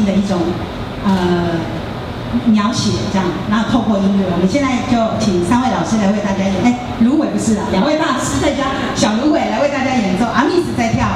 性的一种描写，这样，然后透过音乐，我们现在就请三位老师来为大家演。哎，芦苇不是啊，两位大师在家，小芦苇来为大家演奏，阿密斯在跳。